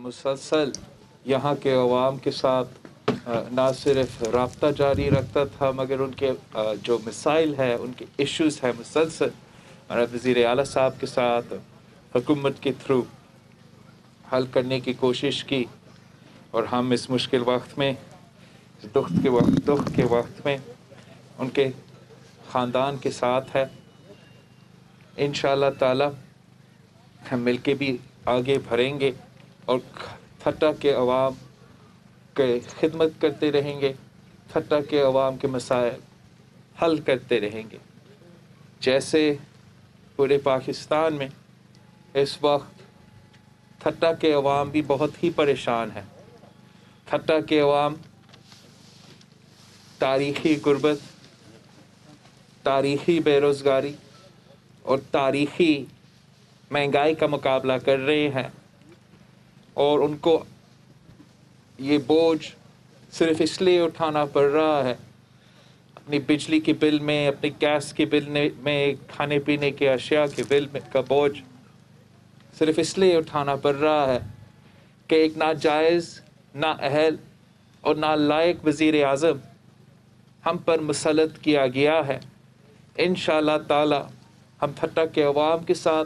मुसलसल यहाँ के अवाम के साथ ना सिर्फ रब्ता जारी रखता था मगर उनके जो मसाइल हैं, उनके इश्यूज़ हैं, मुसलसल वज़ीर आला साहब के साथ हुकूमत के थ्रू हल करने की कोशिश की। और हम इस मुश्किल वक्त में, दुख के वक्त में उनके ख़ानदान के साथ है। इंशाल्लाह ताला हम मिल के भी आगे भरेंगे और थट्टा के अवाम के खिदमत करते रहेंगे, थट्टा के अवाम के मसाइल हल करते रहेंगे। जैसे पूरे पाकिस्तान में इस वक्त थट्टा के अवाम भी बहुत ही परेशान हैं। थट्टा के अवाम तारीख़ी गुर्बत, तारीख़ी बेरोज़गारी और तारीख़ी महंगाई का मुकाबला कर रहे हैं और उनको ये बोझ सिर्फ़ इसलिए उठाना पड़ रहा है, अपनी बिजली के बिल में, अपने गैस के बिल में, खाने पीने के अशिया के बिल में का बोझ सिर्फ़ इसलिए उठाना पड़ रहा है कि एक नाजायज़, ना अहल और ना लायक वज़ीर आज़म हम पर मुसलत किया गया है। इंशाल्लाह ताला हम थट्टा के अवाम के साथ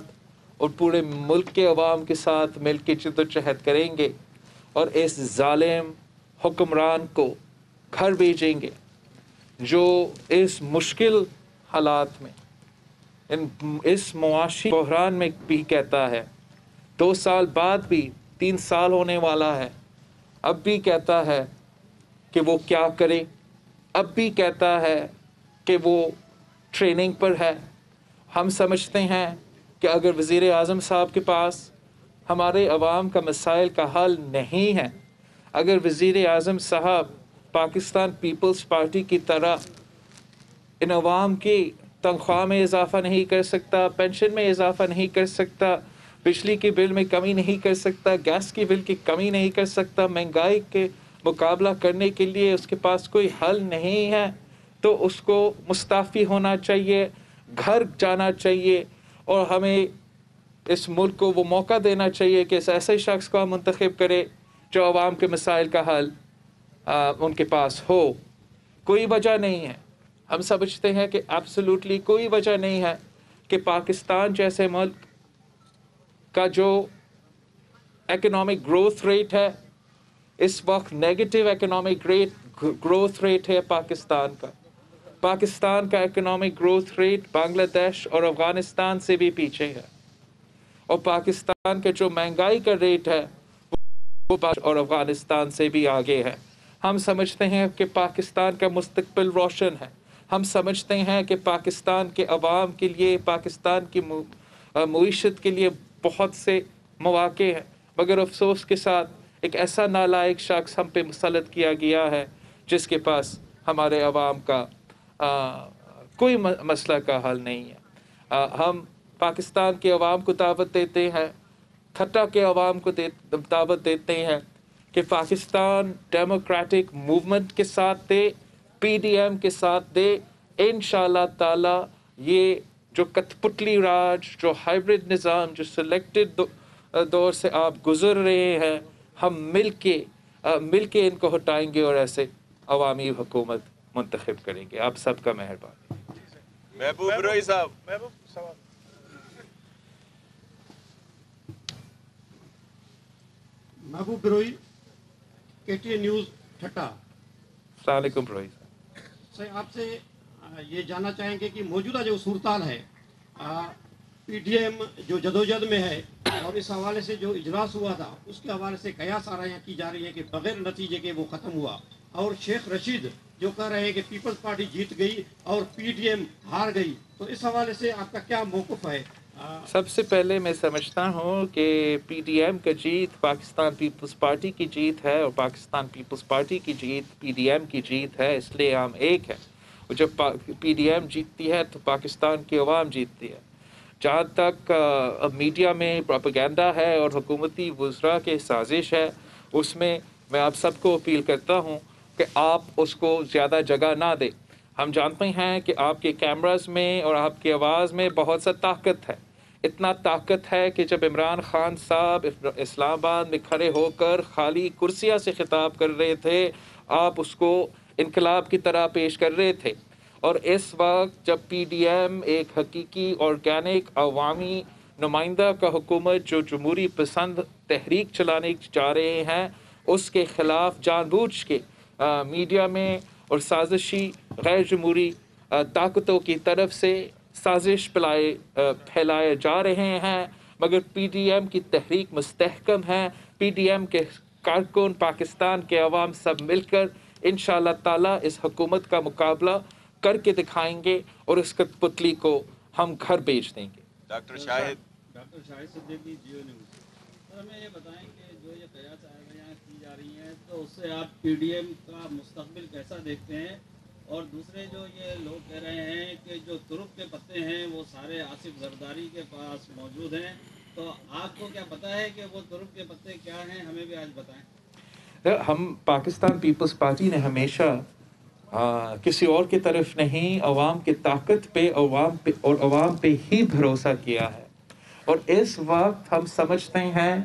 और पूरे मुल्क के अवाम के साथ मिल के जद्दोजहद करेंगे और इस जालिम हुक्मरान को घर भेजेंगे जो इस मुश्किल हालात में, इस मुआशी बहरान में भी कहता है, 2 साल बाद भी, 3 साल होने वाला है, अब भी कहता है कि वो क्या करे, अब भी कहता है कि वो ट्रेनिंग पर है। हम समझते हैं कि अगर वज़ीर आज़म साहब के पास हमारे अवाम का मसाइल का हल नहीं है, अगर वज़ीर आज़म साहब पाकिस्तान पीपल्स पार्टी की तरह इन अवाम की तनख्वाह में इजाफ़ा नहीं कर सकता, पेंशन में इजाफ़ा नहीं कर सकता, बिजली के बिल में कमी नहीं कर सकता, गैस के बिल की कमी नहीं कर सकता, महंगाई के मुकाबला करने के लिए उसके पास कोई हल नहीं है, तो उसको मुस्ताफ़ी होना चाहिए, घर जाना चाहिए और हमें इस मुल्क को वो मौका देना चाहिए कि इस ऐसे शख्स को हम मुंतखब करें जो आवाम के मसाइल का हल उनके पास हो। कोई वजह नहीं है, हम समझते हैं कि एब्सोल्युटली कोई वजह नहीं है कि पाकिस्तान जैसे मुल्क का जो इकोनॉमिक ग्रोथ रेट है, इस वक्त नेगेटिव इकोनॉमिक ग्रोथ रेट है पाकिस्तान का। पाकिस्तान का इकोनॉमिक ग्रोथ रेट बांग्लादेश और अफ़गानिस्तान से भी पीछे है और पाकिस्तान के जो महंगाई का रेट है वो और अफ़गानिस्तान से भी आगे है। हम समझते हैं कि पाकिस्तान का मुस्तकबिल रोशन है। हम समझते हैं कि पाकिस्तान के अवाम के लिए, पाकिस्तान की मईशत के लिए बहुत से मौक़े हैं, मगर अफसोस के साथ एक ऐसा नालायक शख्स हम पे मुसलत किया गया है जिसके पास हमारे अवाम का कोई मसला का हल नहीं है। हम पाकिस्तान के अवाम को दावत देते हैं, थट्टा के अवाम को दावत देते हैं कि पाकिस्तान डेमोक्रेटिक मूवमेंट के साथ दे, PDM के साथ दे। इंशाल्लाह ताला ये जो कठपुतली राज, जो हाइब्रिड निज़ाम, जो सिलेक्टेड दौर से आप गुज़र रहे हैं, हम मिल के इनको हटाएंगे और ऐसे अवामी हुकूमत मुंतखब करेंगे। आप सबका मेहरबानी। महबूब रोई साहब, महबूब सवाल। महबूब रोई, KTN न्यूज़ ठट्टा। अस्सलाम वालेकुम रोई साहब, आपसे ये जानना चाहेंगे कि मौजूदा जो सूरताल है, PDM जो जदोजहद में है और इस हवाले से जो इजलास हुआ था उसके हवाले से कयास आराइयाँ की जा रही है कि बगैर नतीजे के वो ख़त्म हुआ और शेख रशीद जो कह रहे हैं कि पीपल्स पार्टी जीत गई और PDM हार गई, तो इस हवाले से आपका क्या मौक़िफ़ है? सबसे पहले मैं समझता हूँ कि PDM का जीत पाकिस्तान पीपल्स पार्टी की जीत है और पाकिस्तान पीपल्स पार्टी की जीत PDM की जीत है, इसलिए हम एक है। और जब PDM जीतती है तो पाकिस्तान की अवाम जीतती है। जहाँ तक मीडिया में प्रोपेगेंडा है और हुकूमती वज़रा के साजिश है, उसमें मैं आप सबको अपील करता हूँ कि आप उसको ज़्यादा जगह ना दें। हम जानते हैं कि आपके कैमरास में और आपकी आवाज़ में बहुत सा ताकत है, इतना ताकत है कि जब इमरान खान साहब इस्लामाबाद में खड़े होकर खाली कुर्सियां से खिताब कर रहे थे, आप उसको इनकलाब की तरह पेश कर रहे थे। और इस वक्त जब PDM एक हकीकी ऑर्गेनिक अवामी नुमाइंदा का हुकूमत जो जमहूरी पसंद तहरीक चलाने जा रहे हैं, उसके ख़िलाफ़ जानबूझ के मीडिया में और साजिशी गैर जमहूरी ताकतों की तरफ से साजिश फैलाए जा रहे हैं। मगर PDM की तहरीक मुस्तहकम है। PDM के कारकुन, पाकिस्तान के अवाम सब मिलकर इंशाअल्लाह ताला इस हुकूमत का मुकाबला करके दिखाएंगे और इस कठपुतली को हम घर भेज देंगे। डॉक्टर, और दूसरे जो ये लोग कह रहे हैं कि जो तुरुप के पत्ते हैं वो सारे आसिफ जरदारी के पास मौजूद हैं, तो आपको क्या पता है कि वो तुरुप के पत्ते क्या हैं? हमें भी आज बताएं। हम पाकिस्तान पीपल्स पार्टी ने हमेशा किसी और की तरफ नहीं, अवाम की ताकत पे, अवाम पे ही भरोसा किया है। और इस वक्त हम समझते हैं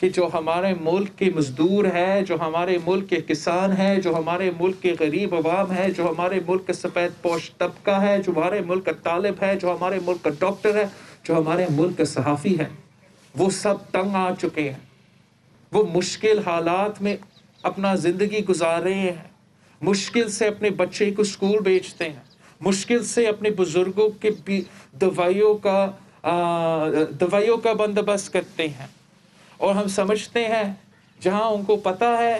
कि जो हमारे मुल्क के मज़दूर है, जो हमारे मुल्क के किसान है, जो हमारे मुल्क के गरीब अवाम है, जो हमारे मुल्क का सफ़ेद पोश तबका है, जो हमारे मुल्क का तालिब है, जो हमारे मुल्क का डॉक्टर है, जो हमारे मुल्क का सहाफ़ी है, वो सब तंग आ चुके हैं। वो मुश्किल हालात में अपना ज़िंदगी गुजार रहे हैं, मुश्किल से अपने बच्चे को स्कूल भेजते हैं, मुश्किल से अपने बुज़ुर्गों के दवाइयों का बंदोबस्त करते हैं। और हम समझते हैं जहां उनको पता है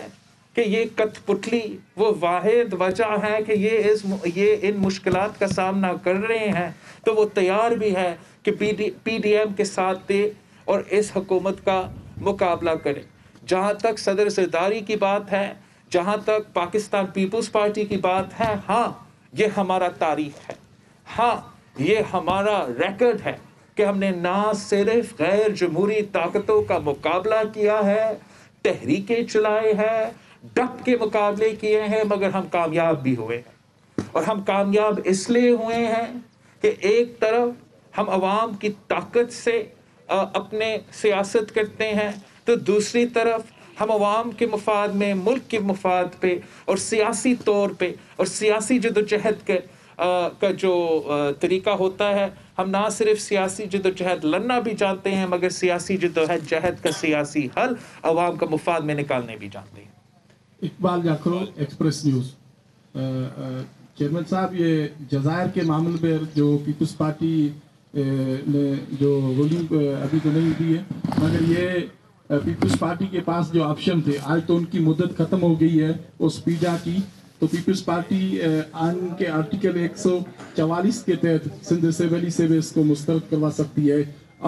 कि ये कठपुतली वो वाहिद वजह है कि ये इन मुश्किलात का सामना कर रहे हैं, तो वो तैयार भी है कि PDM के साथ दे और इस हुकूमत का मुकाबला करे। जहां तक सदर जरदारी की बात है, जहां तक पाकिस्तान पीपल्स पार्टी की बात है, हाँ ये हमारा तारीख है, हाँ ये हमारा रिकॉर्ड है कि हमने ना सिर्फ गैर जमहूरी ताकतों का मुकाबला किया है, तहरीकें चलाए हैं, डट के मुकाबले किए हैं, मगर हम कामयाब भी हुए हैं। और हम कामयाब इसलिए हुए हैं कि एक तरफ हम अवाम की ताकत से अपने सियासत करते हैं, तो दूसरी तरफ हम अवाम के मुफाद में, मुल्क के मुफाद पे और सियासी तौर पे और सियासी जदोजहद का जो तरीका होता है, हम ना सिर्फ सियासी जदोजहद लड़ना भी जानते हैं, मगर सियासी जदोजहद का सियासी हल अवाम का मुफाद में निकालने भी जानते हैं। Iqbal Jakhro, express news. Chairman साहब, ये जज़ायर के मामले पर जो पीपल्स पार्टी ने जो रूलिंग अभी तो नहीं दी है, मगर ये पीपल्स पार्टी के पास जो ऑप्शन थे, आज तो उनकी मुद्दत ख़त्म हो गई है उस पीडा की, तो पीपल्स पार्टी आइन के आर्टिकल 144 के तहत सिंध से वैली से भी इसको मुस्तरद करवा सकती है।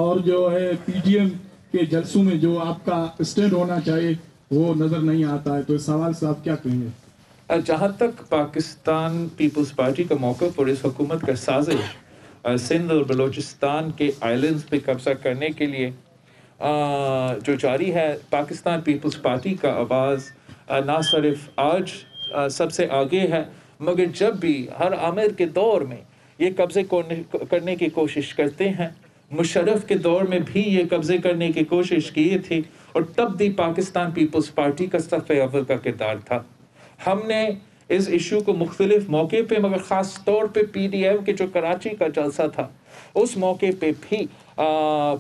और जो है PDM के जलसों में जो आपका स्टैंड होना चाहिए वो नज़र नहीं आता है, तो इस सवाल से आप क्या कहेंगे? जहाँ तक पाकिस्तान पीपल्स पार्टी का मौक़िफ़ और इस हुकूमत का साजिश सिंध और बलूचिस्तान के आइलैंड्स पे कब्जा करने के लिए जो जारी है, पाकिस्तान पीपल्स पार्टी का आवाज़ ना सिर्फ आज सबसे आगे है, मगर जब भी हर आमिर के दौर में ये कब्ज़े करने की कोशिश करते हैं, मुशर्रफ के दौर में भी ये कब्ज़े करने की कोशिश की थी और तब भी पाकिस्तान पीपल्स पार्टी का सफ़े अव्वल का किरदार था। हमने इस इशू को मुख्तलिफ मौके पर, मगर ख़ास तौर पर PDM के जो कराची का जलसा था, उस मौके पर भी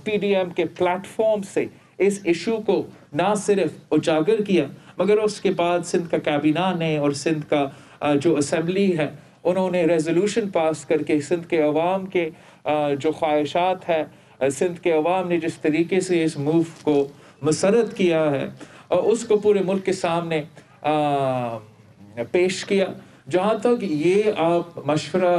PDM के प्लेटफॉर्म से इस इशू को ना सिर्फ उजागर किया, मगर उसके बाद सिंध का कैबिना ने और सिंध का जो असम्बली है, उन्होंने रेजोल्यूशन पास करके सिंध के अवाम के जो ख्वाहिशात है, सिंध के अवाम ने जिस तरीके से इस मूव को मुसरद किया है और उसको पूरे मुल्क के सामने पेश किया। जहाँ तक ये आप मशवरा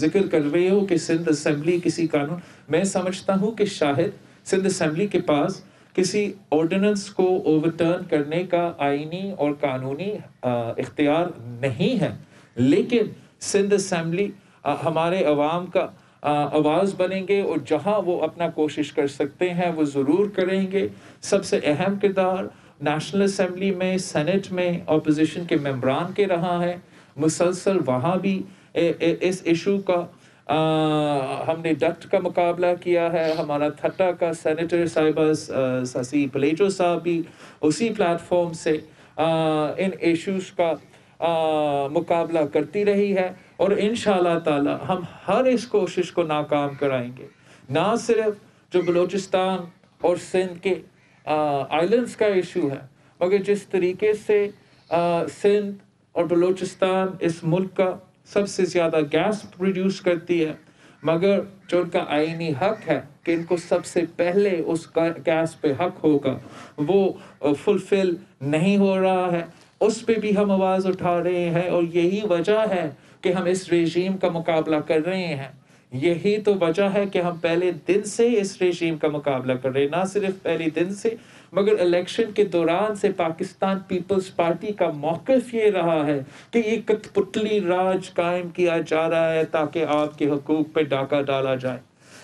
जिक्र कर रहे हो कि सिंध असम्बली किसी कानून, मैं समझता हूँ कि शायद सिंध असम्बली के पास किसी ऑर्डिनेंस को ओवरटर्न करने का आइनी और कानूनी इख्तियार नहीं है, लेकिन सिंध असम्बली हमारे अवाम का आवाज़ बनेंगे और जहां वो अपना कोशिश कर सकते हैं वो ज़रूर करेंगे। सबसे अहम किरदार नेशनल असम्बली में, सेनेट में अपोजिशन के मेम्बरान के रहा है, मुसलसल वहाँ भी इस इशू का हमने डक्ट का मुकाबला किया है। हमारा थट्टा का सेनेटर साहिबा सासी पलेटो साहब भी उसी प्लेटफॉर्म से इन इश्यूज़ का मुकाबला करती रही है और इंशाल्लाह ताला हम हर इस कोशिश को नाकाम कराएंगे। ना सिर्फ जो बलूचिस्तान और सिंध के आइलैंड्स का इशू है, मगर जिस तरीके से सिंध और बलूचिस्तान इस मुल्क का सबसे ज़्यादा गैस प्रोड्यूस करती है, मगर जो उनका आइनी हक है कि इनको सबसे पहले उस गैस पे हक होगा, वो फुलफिल नहीं हो रहा है। उस पे भी हम आवाज़ उठा रहे हैं और यही वजह है कि हम इस रेजीम का मुकाबला कर रहे हैं। यही तो वजह है कि हम पहले दिन से इस रेजीम का मुकाबला कर रहे हैं, ना सिर्फ पहले दिन से मगर इलेक्शन के दौरान से। पाकिस्तान पीपल्स पार्टी का मौक़िफ़ ये रहा है कि ये कठपुतली राज कायम किया जा रहा है ताकि आपके हकूक़ पे डाका डाला जाए।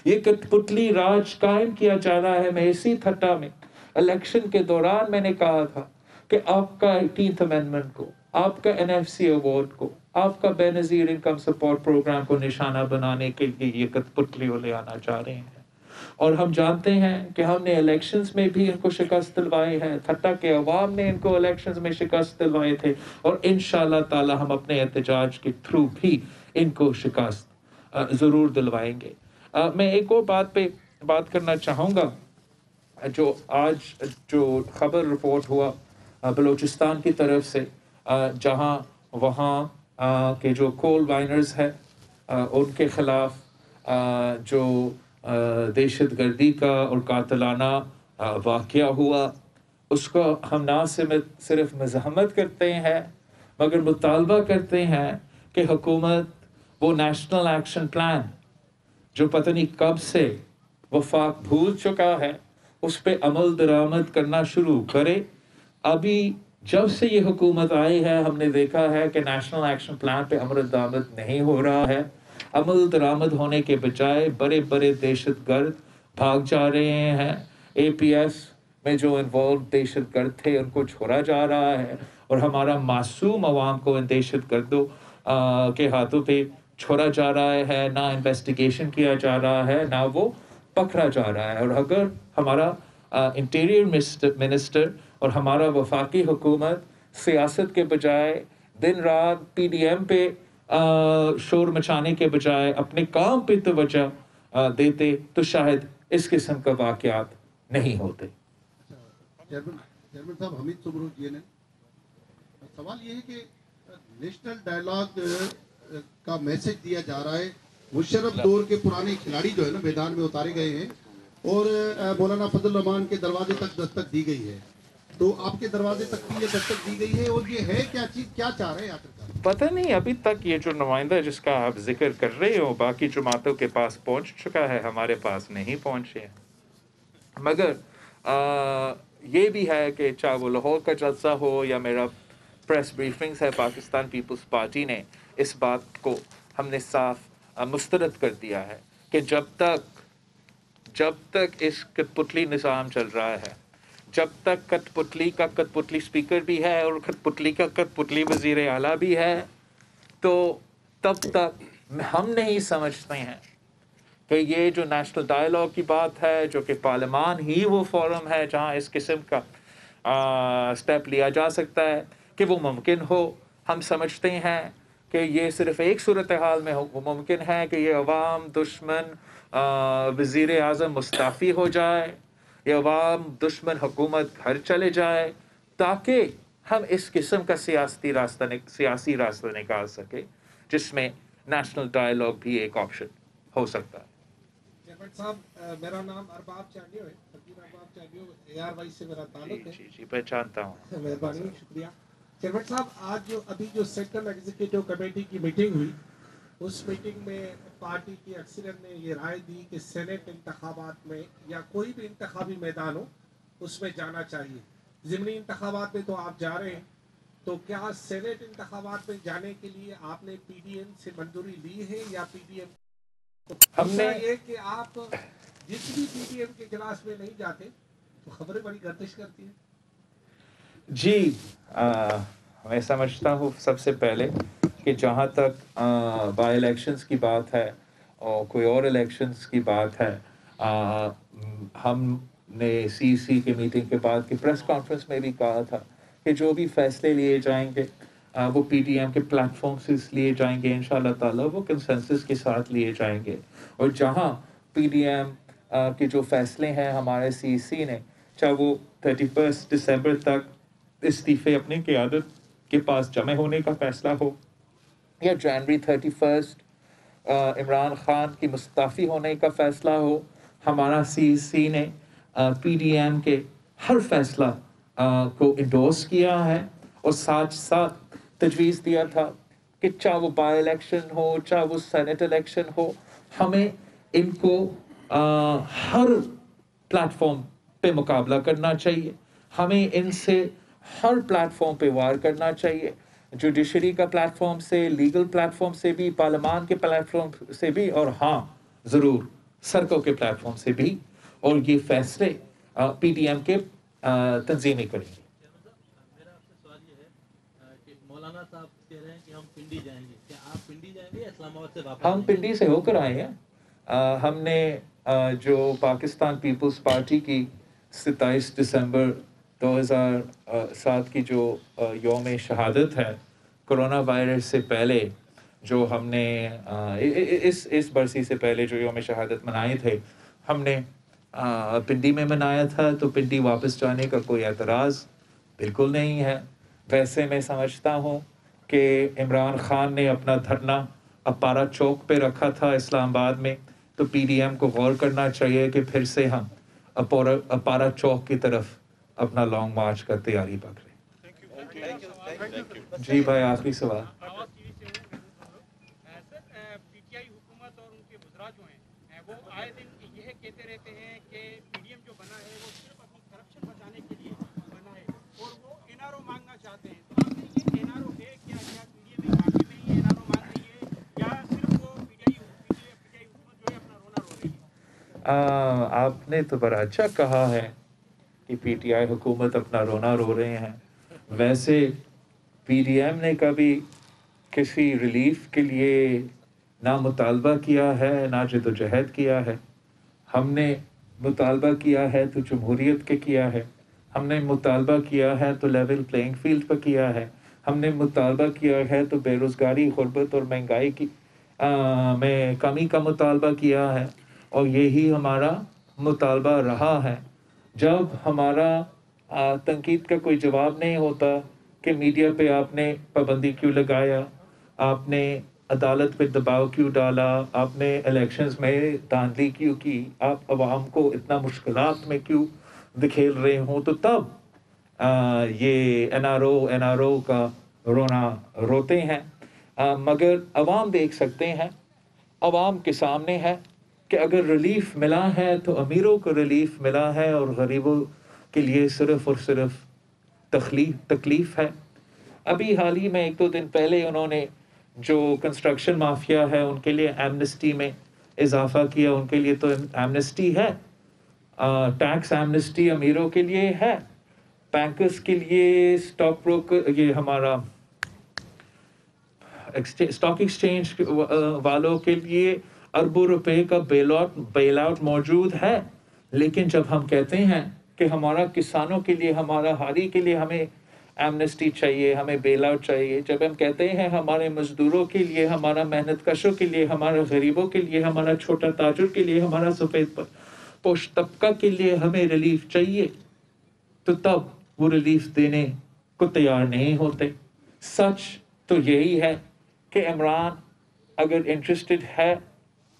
ये कठपुतली राज कायम किया जा रहा है। मैं इसी थट्टा में इलेक्शन के दौरान मैंने कहा था कि आपका 18th अमेंडमेंट को, आपका NFC अवार्ड को, आपका बेनज़ीर इनकम सपोर्ट प्रोग्राम को निशाना बनाने के लिए ये कठपुतलियों ले आना चाह रहे हैं। और हम जानते हैं कि हमने इलेक्शंस में भी इनको शिकस्त दिलवाई है, थट्टा के अवाम ने इनको इलेक्शंस में शिकस्त दिलवाए थे और इंशाल्लाह ताला हम अपने एहतजाज के थ्रू भी इनको शिकस्त ज़रूर दिलवाएंगे। मैं एक और बात पे बात करना चाहूँगा जो आज जो खबर रिपोर्ट हुआ बलूचिस्तान की तरफ से, जहाँ वहाँ के जो कोल माइनर्स हैं उनके ख़िलाफ़ जो दहशत गर्दी का और कातलाना वाक़या हुआ, उसको हम ना सिर्फ मज़ाहमत करते हैं मगर मुतालबा करते हैं कि हुकूमत वो नेशनल एक्शन प्लान जो पता नहीं कब से वफाक भूल चुका है, उस पर अमल दरामद करना शुरू करे। अभी जब से ये हुकूमत आई है हमने देखा है कि नेशनल एक्शन प्लान पर अमल दरामद नहीं हो रहा है। अमल दरामद होने के बजाय बड़े बड़े दहशत गर्द भाग जा रहे हैं। APS में जो इन्वॉल्व दहशत गर्द थे उनको छोड़ा जा रहा है और हमारा मासूम आवाम को इन दहशत गर्दों के हाथों पे छोड़ा जा रहा है। ना इन्वेस्टिगेशन किया जा रहा है, ना वो पकड़ा जा रहा है। और अगर हमारा इंटीरियर मिनिस्टर और हमारा वफाकी हुकूमत सियासत के बजाय दिन रात PDM पे शोर मचाने के बजाय अपने काम पे तवज्जो देते तो शायद इस किस्म का वाक़यात नहीं होते। चेयरमैन साहब हमीद सुबरोजी ने सवाल ये है कि नेशनल डायलॉग का मैसेज दिया जा रहा है। मुशर्रफ दौर के पुराने खिलाड़ी जो है ना मैदान में उतारे गए हैं और मौलाना फजल रहमान के दरवाजे तक दस्तक दी गई है, तो आपके दरवाजे तक भी ये दस्तक दी गई है और ये है क्या चीज़, क्या चाह रहे हैं आखिरकार? पता नहीं। अभी तक ये जो नुमाइंदा जिसका आप जिक्र कर रहे हो बाकी जमातों के पास पहुंच चुका है, हमारे पास नहीं पहुंचे। मगर ये भी है कि चाहे वो लाहौर का जलसा हो या मेरा प्रेस ब्रीफिंग्स है, पाकिस्तान पीपल्स पार्टी ने इस बात को हमने साफ मुस्तरद कर दिया है कि जब तक इस कठपुतली निज़ाम चल रहा है, जब तक कठपुतली का कठपुतली स्पीकर भी है और कठपुतली का कठपुतली वज़ीर आला भी है, तो तब तक हम नहीं समझते हैं कि ये जो नेशनल डायलॉग की बात है, जो कि पार्लियामान ही वो फोरम है जहाँ इस किस्म का स्टेप लिया जा सकता है, कि वो मुमकिन हो। हम समझते हैं कि ये सिर्फ एक सूरत हाल में हो वो मुमकिन है कि ये अवाम दुश्मन वज़ीर आज़म मुस्ताफ़ी हो जाए, ये अवाम दुश्मन हुकूमत घर चले जाए, ताकि हम इस किस्म का सियासी रास्ता निकाल सके जिसमें नेशनल डायलॉग भी एक ऑप्शन हो सकता है। चेयरमैन साहब मेरा नाम अरबाब चांडियो है, फकीर अरबाब चांडियो ARY से मेरा ताल्लुक है। जी पहचानता हूँ। मेहरबानी, शुक्रिया। चेयरमैन साहब आज जो अभी जो सेंट्रल एग्जीक्यूटिव कमेटी की मीटिंग हुई, उस मीटिंग में पार्टी की अक्सरियत ने ये राय दी कि सेनेट इंतखाबात में या कोई भी इंतखाबी मैदान हो उसमें जाना चाहिए। ज़िमनी इंतखाबात में तो आप जा रहे हैं, तो क्या सेनेट इंतखाबात में जाने के लिए आपने PDM से मंजूरी ली है या PDM? हमने ये कि आप जिस भी PDM के इजलास में नहीं जाते तो खबरें बड़ी गर्दिश करती हैं। जी मैं समझता हूँ सबसे पहले कि जहाँ तक बाई इलेक्शंस की बात है और कोई और इलेक्शंस की बात है। हमने सीसी की मीटिंग के बाद की प्रेस कॉन्फ्रेंस में भी कहा था कि जो भी फैसले लिए जाएंगे वो पीडीएम के प्लेटफॉर्म से लिए जाएंगे, इंशाल्लाह ताला वो कंसेंसस के साथ लिए जाएंगे। और जहाँ पीडीएम के जो फैसले हैं हमारे सीसी ने, चाहे वो 31 दिसंबर तक इस्तीफ़े अपनी क़यादत के पास जमे होने का फ़ैसला हो या जनवरी 31 इमरान ख़ान की मुस्ताफ़ी होने का फ़ैसला हो, हमारा सीसी ने पीडीएम के हर फैसला को इंडोर्स किया है और साथ साथ तजवीज़ दिया था कि चाहे वो बाई इलेक्शन हो, चाहे वो सेनेट इलेक्शन हो, हमें इनको हर प्लेटफॉर्म पे मुकाबला करना चाहिए, हमें इनसे हर प्लेटफॉर्म पे वार करना चाहिए, जुडिशरी का प्लेटफॉर्म से, लीगल प्लेटफॉर्म से भी, पार्लियामेंट के प्लेटफॉर्म से भी, और हाँ ज़रूर सरकों के प्लेटफॉर्म से भी। और ये फैसले पीडीएम के तंजीमें करेंगे। मेरा आपसे सवाल ये है कि मौलाना साहब कह रहे हैं कि हम पिंडी जाएंगे, क्या आप पिंडी जाएंगे या इस्लामाबाद से वापस? हम पिंडी से होकर आए हैं। हमने जो पाकिस्तान पीपल्स पार्टी की 27 दिसंबर 2007 की जो योम शहादत है, कोरोना वायरस से पहले जो हमने इस बरसी से पहले जो योम शहादत मनाए थे, हमने पिंडी में मनाया था, तो पिंडी वापस जाने का कोई एतराज़ बिल्कुल नहीं है। वैसे मैं समझता हूँ कि इमरान ख़ान ने अपना धरना अपारा चौक पे रखा था इस्लामाबाद में, तो पीडीएम को गौर करना चाहिए कि फिर से हम अपारा चौक की तरफ अपना लॉन्ग मार्च का तैयारी पकड़े। जी भाई, आखिरी सवाल। आपने तो बड़ा अच्छा कहा है कि पीटीआई हुकूमत अपना रोना रो रहे हैं। वैसे पीडीएम ने कभी किसी रिलीफ के लिए ना मुतालबा किया है ना जदोजहद किया है। हमने मुतालबा किया है तो जमहूरीत के किया है, हमने मुतालबा किया है तो लेवल प्लेइंग फील्ड पर किया है, हमने मुतालबा किया है तो बेरोज़गारी, गुरबत और महंगाई की में कमी का मुतालबा किया है, और यही हमारा मुतालबा रहा है। जब हमारा तंकीद का कोई जवाब नहीं होता कि मीडिया पे आपने पाबंदी क्यों लगाया, आपने अदालत पे दबाव क्यों डाला, आपने इलेक्शंस में धांधली क्यों की, आप आवाम को इतना मुश्किलात में क्यों दिखेल रहे हो, तो तब ये एनआरओ का रोना रोते हैं। मगर आवाम देख सकते हैं, आवाम के सामने है कि अगर रिलीफ मिला है तो अमीरों को रिलीफ मिला है और गरीबों के लिए सिर्फ़ और सिर्फ तकलीफ़ है। अभी हाल ही में एक दो दिन पहले उन्होंने जो कंस्ट्रक्शन माफिया है उनके लिए एमनेस्टी में इजाफ़ा किया, उनके लिए तो एमनेस्टी है, टैक्स एमनेस्टी अमीरों के लिए है, बैंकर्स के लिए, स्टॉक ब्रोकर, ये हमारा स्टॉक एक्सचेंज वालों के लिए अरबों रुपए का बेल आउट मौजूद है। लेकिन जब हम कहते हैं कि हमारा किसानों के लिए, हमारा हारी के लिए हमें एमनेस्टी चाहिए, हमें बेल आउट चाहिए, जब हम कहते हैं हमारे मज़दूरों के लिए, हमारा मेहनत कशों के लिए, हमारे गरीबों के लिए, हमारा छोटा ताजुर के लिए, हमारा सफ़ेद पोश तबका के लिए हमें रिलीफ चाहिए, तो तब वो रिलीफ देने को तैयार नहीं होते। सच तो यही है कि इमरान अगर इंटरेस्टेड है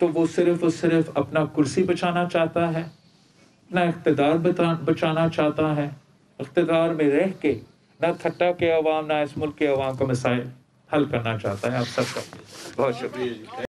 तो वो सिर्फ़ और सिर्फ अपना कुर्सी बचाना चाहता है, ना इक़्तिदार बचाना चाहता है। इक़्तिदार में रह के ना थट्टा के आवाम, ना इस मुल्क के आवाम का मसाइल हल करना चाहता है। आप सबका बहुत शुक्रिया।